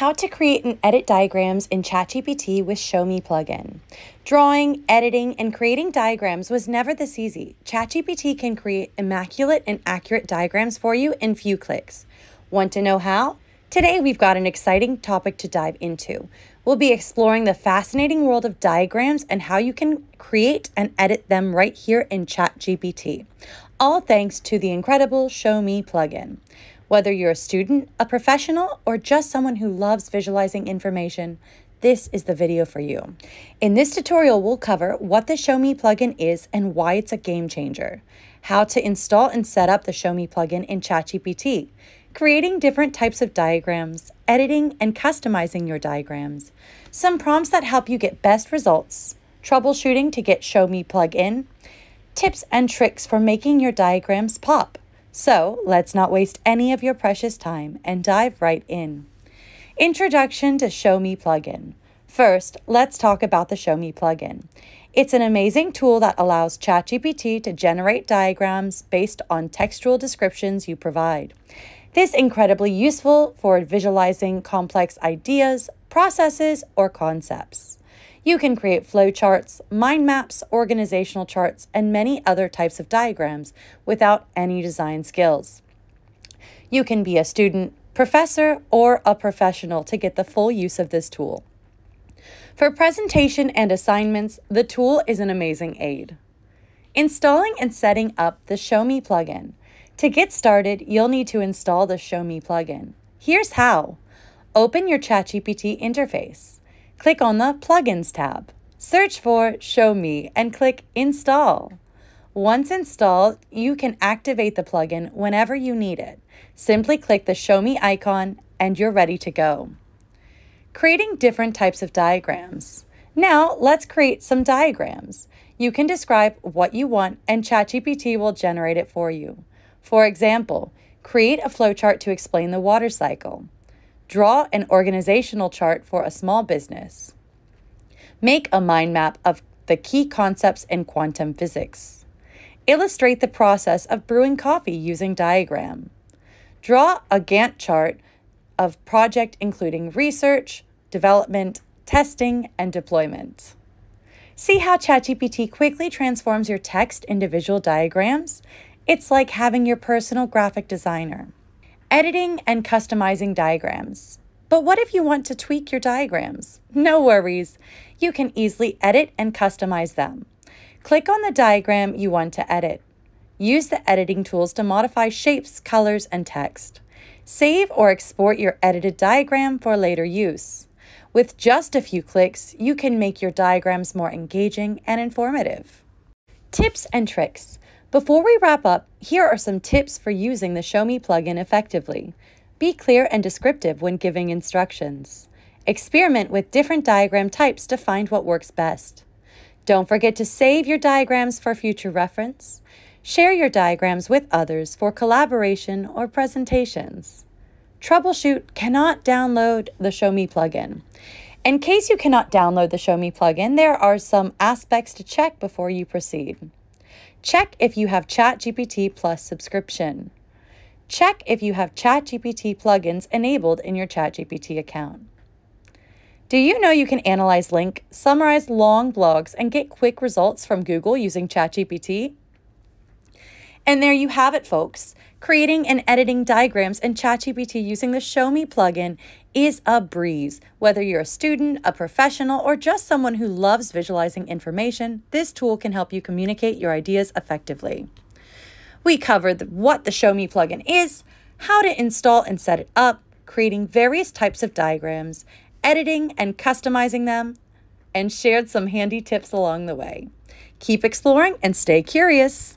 How to create and edit diagrams in ChatGPT with Show Me Plugin. Drawing, editing, and creating diagrams was never this easy. ChatGPT can create immaculate and accurate diagrams for you in few clicks. Want to know how? Today we've got an exciting topic to dive into. We'll be exploring the fascinating world of diagrams and how you can create and edit them right here in ChatGPT. All thanks to the incredible Show Me Plugin. Whether you're a student, a professional, or just someone who loves visualizing information, this is the video for you. In this tutorial, we'll cover what the Show Me plugin is and why it's a game changer, how to install and set up the Show Me plugin in ChatGPT, creating different types of diagrams, editing and customizing your diagrams, some prompts that help you get best results, troubleshooting to get Show Me plugin, tips and tricks for making your diagrams pop. So let's not waste any of your precious time and dive right in. Introduction to Show Me Plugin. First, let's talk about the Show Me Plugin. It's an amazing tool that allows ChatGPT to generate diagrams based on textual descriptions you provide. This is incredibly useful for visualizing complex ideas, processes, or concepts. You can create flowcharts, mind maps, organizational charts, and many other types of diagrams without any design skills. You can be a student, professor, or a professional to get the full use of this tool. For presentation and assignments, the tool is an amazing aid. Installing and setting up the Show Me plugin. To get started, you'll need to install the Show Me plugin. Here's how. Open your ChatGPT interface. Click on the Plugins tab. Search for Show Me and click Install. Once installed, you can activate the plugin whenever you need it. Simply click the Show Me icon and you're ready to go. Creating different types of diagrams. Now let's create some diagrams. You can describe what you want and ChatGPT will generate it for you. For example, create a flowchart to explain the water cycle. Draw an organizational chart for a small business. Make a mind map of the key concepts in quantum physics. Illustrate the process of brewing coffee using diagram. Draw a Gantt chart of project including research, development, testing, and deployment. See how ChatGPT quickly transforms your text into visual diagrams? It's like having your personal graphic designer. Editing and customizing diagrams. But what if you want to tweak your diagrams? No worries, you can easily edit and customize them. Click on the diagram you want to edit. Use the editing tools to modify shapes, colors, and text. Save or export your edited diagram for later use. With just a few clicks, you can make your diagrams more engaging and informative. Tips and tricks. Before we wrap up, here are some tips for using the Show Me plugin effectively. Be clear and descriptive when giving instructions. Experiment with different diagram types to find what works best. Don't forget to save your diagrams for future reference. Share your diagrams with others for collaboration or presentations. Troubleshoot cannot download the Show Me plugin. In case you cannot download the Show Me plugin, there are some aspects to check before you proceed. Check if you have ChatGPT Plus subscription. Check if you have ChatGPT plugins enabled in your ChatGPT account. Do you know you can analyze links, summarize long blogs, and get quick results from Google using ChatGPT? And there you have it, folks. Creating and editing diagrams in ChatGPT using the Show Me plugin is a breeze. Whether you're a student, a professional, or just someone who loves visualizing information, this tool can help you communicate your ideas effectively. We covered what the Show Me plugin is, how to install and set it up, creating various types of diagrams, editing and customizing them, and shared some handy tips along the way. Keep exploring and stay curious.